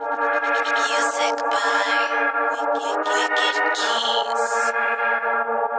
Music by Wicked Keys.